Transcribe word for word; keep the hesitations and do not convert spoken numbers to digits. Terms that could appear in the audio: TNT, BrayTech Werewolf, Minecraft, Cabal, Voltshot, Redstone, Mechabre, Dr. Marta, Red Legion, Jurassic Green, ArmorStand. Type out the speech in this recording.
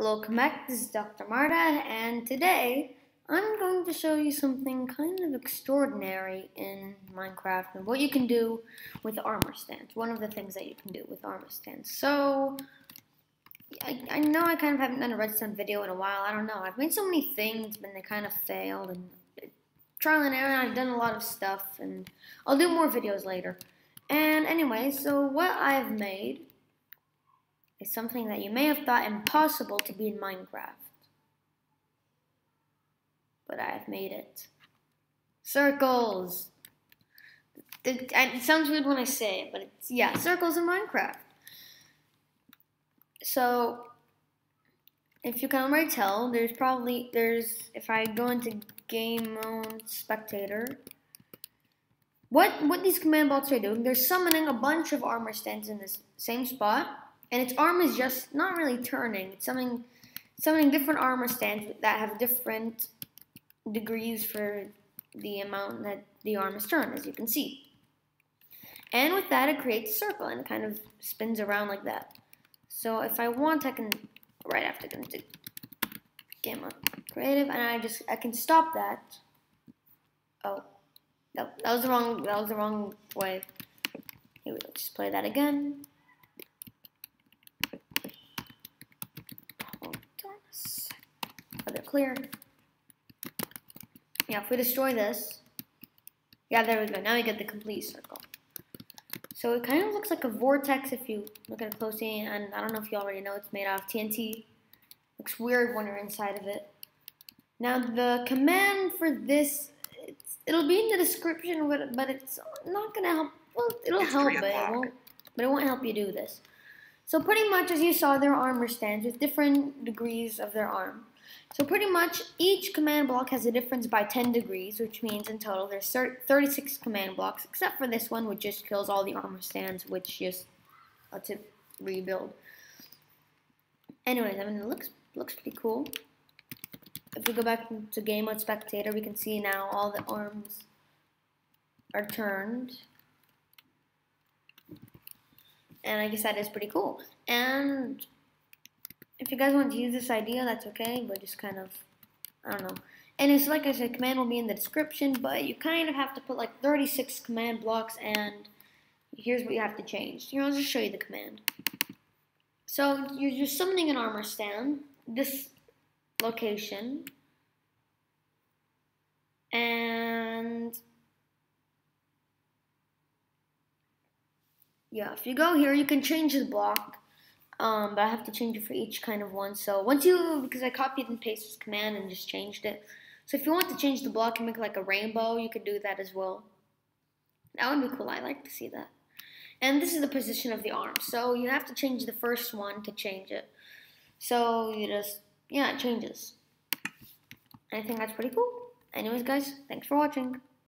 Hello, come back. This is Doctor Marta, and today I'm going to show you something kind of extraordinary in Minecraft and what you can do with ArmorStand. One of the things that you can do with ArmorStand. So, I, I know I kind of haven't done a Redstone video in a while. I don't know. I've made so many things, but they kind of failed. And trial and error, I've done a lot of stuff, and I'll do more videos later. And anyway, so what I've made is something that you may have thought impossible to be in Minecraft. But I've made it. Circles! It sounds weird when I say it, but it's, yeah, circles in Minecraft. So, if you can already tell, there's probably, there's, if I go into game mode, spectator, what, what these command blocks are doing, they're summoning a bunch of armor stands in this same spot. And its arm is just not really turning. It's summoning, summoning different armor stands that have different degrees for the amount that the arm is turned, as you can see. And with that, it creates a circle and it kind of spins around like that. So if I want, I can, right after I can do game on creative, and I just, I can stop that. Oh, that, that was the wrong, that was the wrong way. Here we go, just play that again. They're clear. Yeah, if we destroy this, yeah, there we go. Now we get the complete circle. So it kind of looks like a vortex if you look at it closely, and I don't know if you already know, it's made out of T N T. Looks weird when you're inside of it. Now the command for this, it's, it'll be in the description, but it's not gonna help. Well, it'll it's help, but it won't. But it won't help you do this. So pretty much, as you saw, their armor stands with different degrees of their arm. So pretty much each command block has a difference by ten degrees, which means in total there's thirty-six command blocks, except for this one, which just kills all the armor stands, which just lets it rebuild. Anyways, I mean, it looks looks pretty cool. If we go back to game mode spectator, we can see now all the arms are turned. And I guess that is pretty cool. And if you guys want to use this idea, that's okay, but just kind of, I don't know. And it's like I said, command will be in the description, but you kind of have to put like thirty-six command blocks, and here's what you have to change. Here, I'll just show you the command. So you're, you're summoning an armor stand, this location, and yeah, if you go here, you can change the block. Um, but I have to change it for each kind of one. So once you, because I copied and pasted this command and just changed it. So if you want to change the block and make like a rainbow, you could do that as well. That would be cool. I like to see that. And this is the position of the arm. So you have to change the first one to change it. So you just, yeah, it changes. I think that's pretty cool. Anyways, guys, thanks for watching.